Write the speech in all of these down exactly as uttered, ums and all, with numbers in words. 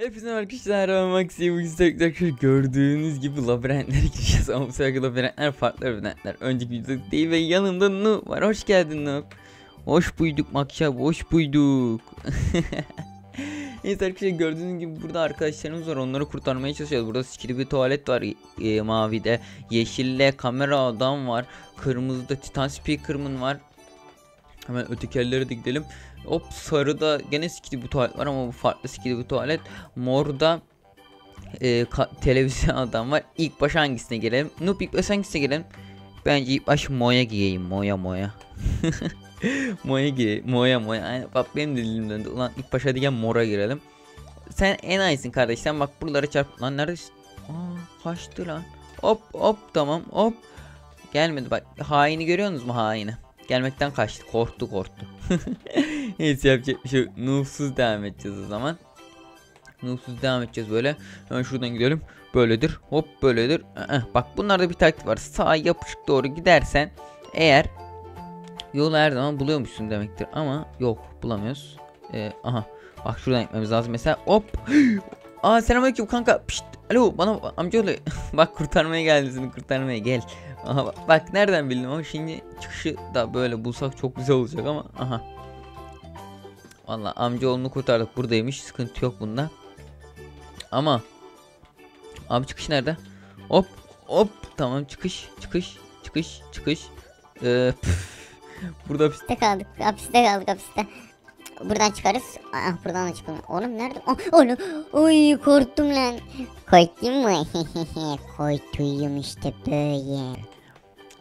Hepinize merhaba arkadaşlar. Gördüğünüz gibi labirentlere gireceğiz ama bu sefer labirentler farklı labirentler. Önceki videoda değil ve yanımda Noob var. Hoş geldin Noob. Hoş buyduk Makşab, hoş buyduk. Neyse arkadaşlar, gördüğünüz gibi burada arkadaşlarımız var, onları kurtarmaya çalışıyoruz. Burada skibidi toilet var, e, mavide, yeşille kamera adam var, kırmızıda Titan Speakerman var. Hemen öteki ellere de gidelim. Hop, sarıda gene skibidi toilet var ama bu farklı skibidi toilet. Morda e, televizyon adam var. İlk baş hangisine gelelim? Noob, ilk baş hangisine gelelim? Bence ilk baş Moya giyeyim. Moya moya. Moya giyeyim. Moya moya. Aynen. Bak benim de dilim döndü. Ulan ilk başa diye mora girelim. Sen en iyisin kardeş. Sen bak buralara çarp. Lan neredesin? Aa, kaçtı lan. Hop hop, tamam hop. Gelmedi bak. Haini görüyorsunuz mu, haini? Gelmekten kaçtı, korktu korktu. Hiç yapacak bir şey yok. Noobsuz devam edeceğiz o zaman. Noobsuz devam edeceğiz böyle. Hemen şuradan gidelim. Böyledir. Hop böyledir. Ee, bak bunlarda bir taktik var. Sağa yapışık doğru gidersen eğer yolu her zaman buluyormuşsun demektir. Ama yok, bulamıyoruz. Ee, aha. Bak şuradan gitmemiz lazım mesela. Hop. Aa, selamünaleyküm kanka. Pişt. Alo, bana amca oluyor. Bak kurtarmaya geldi seni, kurtarmaya gel. Aha, bak, bak nereden bildim ama şimdi çıkışı da böyle bulsak çok güzel olacak ama aha. Vallahi amcaoğlunu kurtardık, buradaymış, sıkıntı yok bunda. Ama abi çıkış nerede? Hop hop, tamam, çıkış çıkış çıkış çıkış. Ee, burada hapiste kaldık, hapiste kaldık, hapiste. Buradan çıkarız. Ah, buradan da çıkalım. Oğlum nerede? Oh, oğlum. Oy, korktum lan. Korktun mu? Korktuyum işte böyle.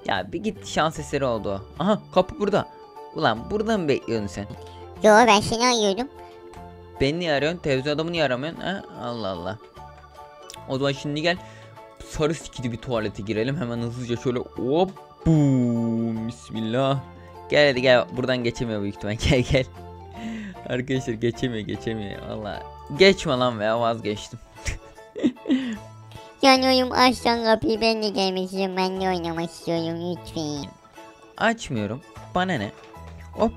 Ya bir git, şans eseri oldu. Aha, kapı burada. Ulan burada mı bekliyorsun sen? Yo, ben seni arıyordum. Beni niye arıyorsun? Televizyon adamı niye aramıyorsun? Ha? Allah Allah. O zaman şimdi gel. Sarı sikidi bir tuvalete girelim. Hemen hızlıca şöyle. Hop. Boom. Bismillah. Gel hadi gel. Buradan geçemiyor büyük ihtimal. Gel gel. Arkadaşlar geçemiyor geçemiyor valla. Geçme lan veya vazgeçtim. Yanıyorum, açtan kapıyı, ben de gelmek istiyorum, ben de oynamak istiyorum lütfen. Açmıyorum, bana ne. Hop,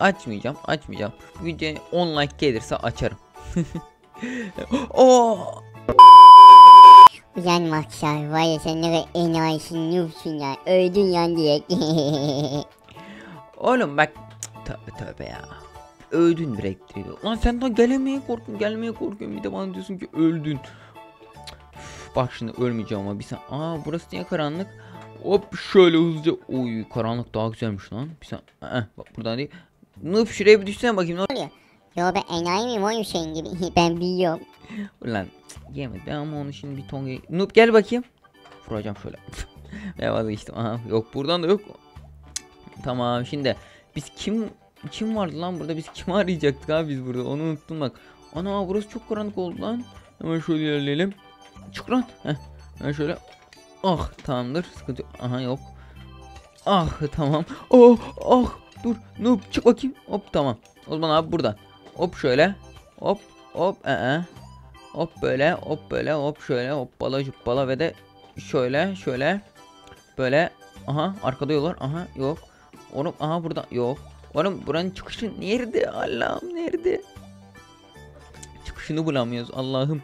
açmayacağım açmayacağım. Videoya on like gelirse açarım. Oh! Uyan Makşar, vay ya sen nereye enayisin, noobsun ya, öldün yan direkt. Oğlum bak, tövbe tövbe ya. Öldün direkt diyor. Lan sen daha gelemeye korkun, gelmeye korkuyorsun. Bir de bana diyorsun ki öldün. Üf, bak şimdi ölmeyeceğim ama bir sen. Aa, burası niye karanlık? Hop şöyle hızlıca. Oy, karanlık daha güzelmiş lan. Bir sen. Aa, bak buradan değil. Noob, şuraya bir düşsene bakayım ne oluyor? Ya ben enayi miyim oyun şeyin gibi? Ben biliyorum. Ulan yemedim ama onu şimdi bir ton. Noob gel bakayım. Vuracağım şöyle. Ben vazgeçtim. Aha, yok buradan da yok. Tamam, şimdi biz kim Kim vardı lan burada, biz kimi arayacaktık abi biz burada, onu unuttum bak. Ana, burası çok karanlık oldu lan. Hemen şöyle ilerleyelim. Çık lan. Heh, hemen şöyle. Ah, tamamdır, sıkıntı yok. Aha, yok. Ah tamam. Oh ah, dur Noob, çık bakayım. Hop tamam. O zaman abi buradan. Hop şöyle. Hop hop. Ee. Hop böyle hop böyle hop şöyle hop bala bala ve de şöyle şöyle. Böyle. Aha, arkada yol var. Aha, yok. Oğlum aha, burada yok. Oğlum buranın çıkışı nerede? Allah'ım nerede? Çıkışını bulamıyoruz Allah'ım.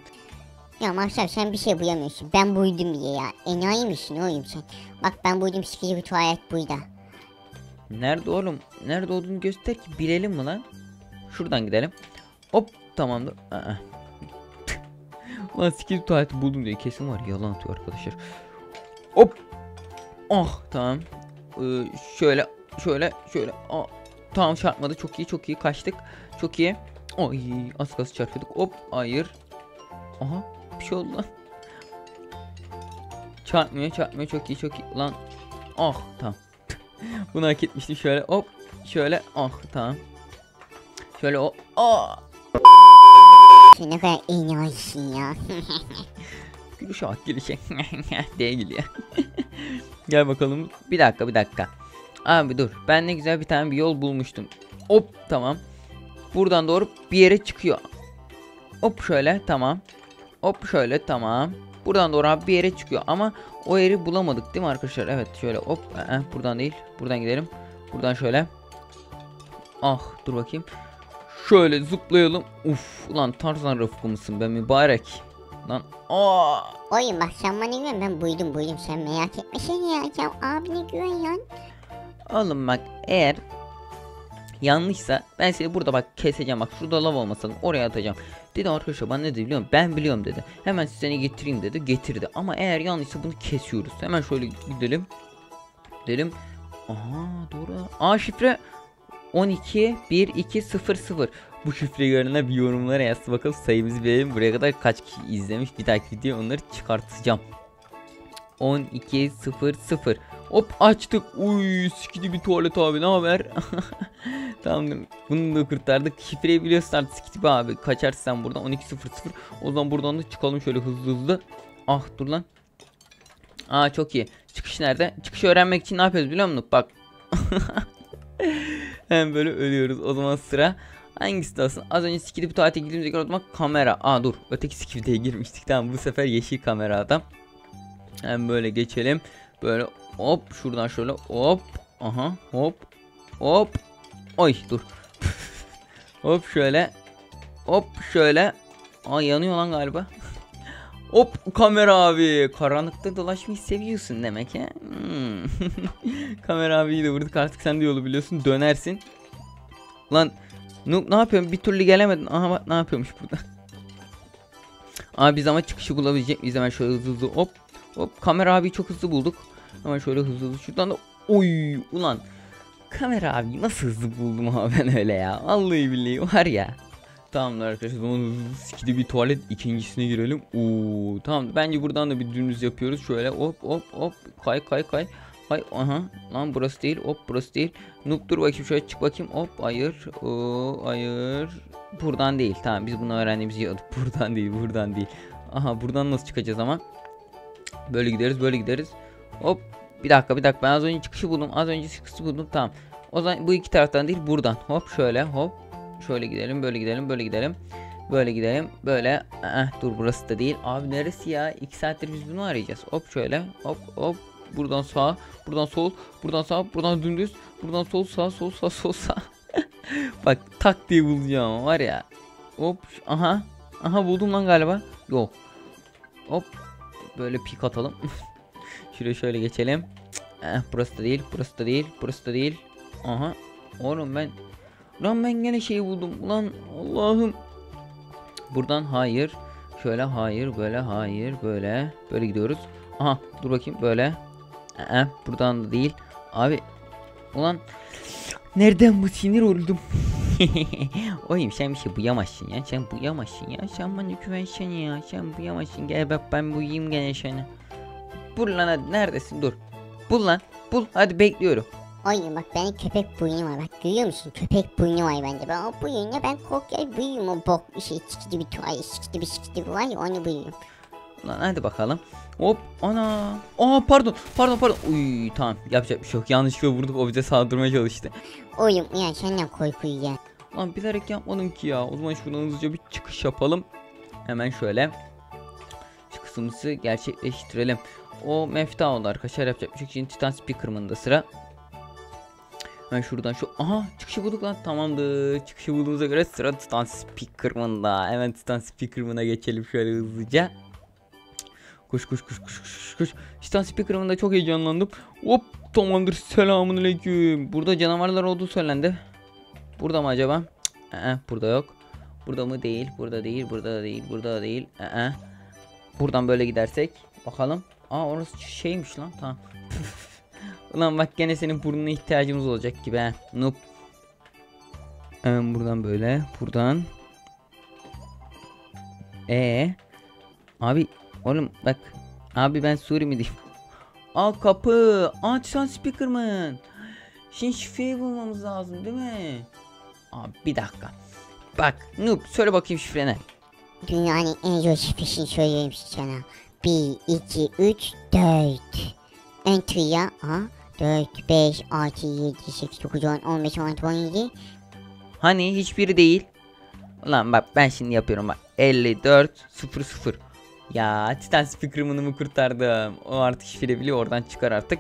Ya Makşar, sen bir şey bulamıyorsun. Ben buydum diye ya. Enayi misin oğlum sen? Bak ben buydum, skibidi toilet buydu. Nerede oğlum? Nerede olduğunu göster ki bilelim mi lan? Şuradan gidelim. Hop tamamdır. Aa. Lan skibidi toileti buldum diye kesin var. Yalan atıyor arkadaşlar. Hop. Oh tamam. Ee, şöyle şöyle şöyle. Aa. Tamam, çarpmadı, çok iyi çok iyi, kaçtık çok iyi. Oy, az kalsın çarpıyorduk. Hop, hayır. Aha, bir şey oldu lan. Çarpmıyor çarpmıyor, çok iyi çok iyi lan. Ah tamam. Bunu hak etmiştim. Şöyle hop şöyle. Ah tamam. Şöyle hop. Aa. Ne kadar enayisin ya. Gülüşe bak, gülüşe. Diye gülüyor. Gel bakalım. Bir dakika bir dakika. Abi dur, ben ne güzel bir tane bir yol bulmuştum. Hop tamam. Buradan doğru bir yere çıkıyor. Hop şöyle tamam. Hop şöyle tamam. Buradan doğru abi bir yere çıkıyor ama o yeri bulamadık değil mi arkadaşlar? Evet şöyle hop. Ee, buradan değil. Buradan gidelim. Buradan şöyle. Ah dur bakayım. Şöyle zıplayalım. Uf lan Tarzan Rıfkı mısın be mübarek? Lan aa. Oyun bak sen bana güven, ben buydum buydum, sen merak etmişsin ya. Ya abine güven lan. Oğlum bak eğer yanlışsa ben seni burada bak keseceğim, bak şurada lav olmasın oraya atacağım. Dedi arkadaşlar bana ne dedi biliyor musun? Ben biliyorum dedi. Hemen seni getireyim dedi, getirdi. Ama eğer yanlışsa bunu kesiyoruz. Hemen şöyle gidelim. Gidelim. Aha doğru. Aa şifre on iki bin iki yüz. Bu şifre yerine bir yorumlara yaz bakalım, sayımızı verelim. Buraya kadar kaç kişi izlemiş, bir dahaki videoya onları çıkartacağım. on iki bin. Hop açtık. Uy skibidi tuvalet abi ne haber? Tamamdır. Bunu da kurtardık. Şifreyi biliyorsun artık skibidi abi. Kaçarsan buradan on iki bin. O zaman buradan da çıkalım şöyle hızlı hızlı. Ah dur lan. Aa çok iyi. Çıkış nerede? Çıkışı öğrenmek için ne yapıyoruz biliyor musun? Bak. Hem böyle ölüyoruz. O zaman sıra hangisi de olsun? Az önce skibidi tuvalete girdiğimizde gördüm kamera. Aa dur. Öteki skibidiye girmiştik. Tamam bu sefer yeşil kamera adam. Hem böyle geçelim. Böyle hop şuradan şöyle hop. Aha hop. Hop. Oy dur. Hop şöyle. Hop şöyle. Aa yanıyor lan galiba. Hop kamera abi. Karanlıkta dolaşmayı seviyorsun demek he. Hmm. Kamera abiyi de vurduk artık, sen de yolu biliyorsun, dönersin. Lan Noob ne yapıyorsun, bir türlü gelemedin. Aha bak ne yapıyormuş burada. Abi biz ama çıkışı bulabilecek miyiz? Hemen şöyle hızlı hızlı hop. Hop kamera abiyi çok hızlı bulduk. Hemen şöyle hızlı hızlı şuradan da. Oy ulan. Kamera abi nasıl hızlı buldum abi ben öyle ya. Vallahi billahi var ya. Tamamdır arkadaşlar, o zaman skibidi tuvalet ikincisine girelim. Uuu tamam, bence buradan da bir dümdüz yapıyoruz. Şöyle hop hop hop kay kay kay. Hay aha lan burası değil, hop burası değil. Noob dur bakayım şöyle çık bakayım, hop hayır o hayır. Buradan değil, tamam biz bunu öğrendiğimizi yaptık. Buradan değil, buradan değil. Aha buradan nasıl çıkacağız ama? Böyle gideriz böyle gideriz. Hop bir dakika bir dakika, ben az önce çıkışı buldum, az önce çıkışı buldum tamam. O zaman bu iki taraftan değil buradan, hop şöyle hop. Şöyle gidelim böyle gidelim böyle gidelim böyle gidelim böyle. Eh, dur burası da değil abi, neresi ya, iki saattir biz bunu arayacağız. Hop şöyle hop hop, buradan sağ buradan sol buradan sağ buradan dümdüz buradan sol sağ sol sağ sol sağ. Bak tak diye bulacağım var ya. Hop aha aha buldum lan galiba, yok hop böyle pik atalım. Şuraya şöyle geçelim. Eh, burası da değil burası da değil burası da değil. Aha oğlum ben Lan ben gene şeyi buldum. Ulan Allah'ım. Buradan hayır. Şöyle hayır. Böyle hayır. Böyle. Böyle gidiyoruz. Aha dur bakayım. Böyle. Ee, buradan da değil. Abi. Ulan. Nereden bu sinir oldum. Oyum sen bir şey buyamazsın ya. Sen buyamazsın ya. Sen bana güvensene ya. Sen buyamazsın. Gel bak ben buyayım gene seni. Bul lan hadi. Neredesin? Dur. Bul lan. Bul. Hadi bekliyorum. Oyun bak benim köpek buyunu var, bak görüyor musun, köpek buyunu var bende. Ben o buyunla ben korkuyorum, buyum o bok bir şey skibidi bir tuvalet skibidi bir skibidi var ya, onu buyum. Lan hadi bakalım hop ana aa pardon pardon pardon. Uy tamam yapacak bir şey yok, yanlışlıkla vurduk, o bize saldırmaya çalıştı. Oyun ya senden korkuyu gel. Lan bilerek yapmadım ki ya, o zaman şuradan hızlıca bir çıkış yapalım. Hemen şöyle çıkışımızı gerçekleştirelim. O mefta oldu arkadaşlar, yapacak bir şey. Şimdi Titan Speakerman'da sıra. Ben şuradan şu aha çıkışı bulduk lan, tamamdır. Çıkışı bulduğumuza göre sıra Titan Speakerman'da. Hemen Titan Speakerman'a geçelim şöyle hızlıca. Koş koş koş koş koş koş. Titan Speakerman'da çok heyecanlandım. Hop tamamdır, selamünaleyküm. Burada canavarlar olduğu söylendi. Burada mı acaba? Ee, burada yok. Burada mı değil? Burada değil. Burada değil. Burada değil. Ee. Buradan böyle gidersek bakalım. Aa orası şeymiş lan. Tamam. Ulan bak gene senin burnuna ihtiyacımız olacak gibi he. Noob. Hemen buradan böyle. Buradan. Eee. Abi. Oğlum bak. Abi ben Suri mi diyeyim? Aa kapı. Aa Titan Speakerman. Şimdi şifreyi bulmamız lazım değil mi? Abi bir dakika. Bak Noob söyle bakayım şifrene. Dünyanın en zor şifresini söyleyeyim sana. bir iki üç dört. Entry'ya dört beş altı yedi sekiz dokuz on on beş on altı on yedi. Hani hiçbiri değil. Ulan bak ben şimdi yapıyorum bak. elli dört sıfır sıfır. Ya Titan Speakerman'ımı kurtardım. O artık şifre biliyor, oradan çıkar artık.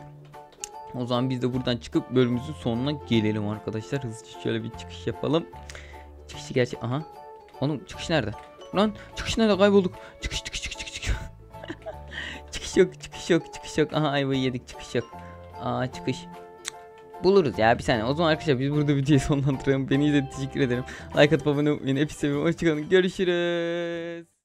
O zaman biz de buradan çıkıp bölümümüzün sonuna gelelim arkadaşlar. Hızlıca şöyle bir çıkış yapalım. Çıkışı gerçek. Aha. Oğlum çıkış nerede? Lan çıkış nerede? Kaybolduk. Çıkış çıkış çıkış çıkış. Çıkış yok, çıkış yok, çıkış yok. Aha ayvayı yedik, çıkış yok. Aa çıkış. Cık. Buluruz ya bir saniye. O zaman arkadaşlar biz burada videoyu sonlandıralım. Beni izlediğiniz için teşekkür ederim. Like atıp abone olmayı, hepinizi seviyorum. Hoşçakalın. Görüşürüz.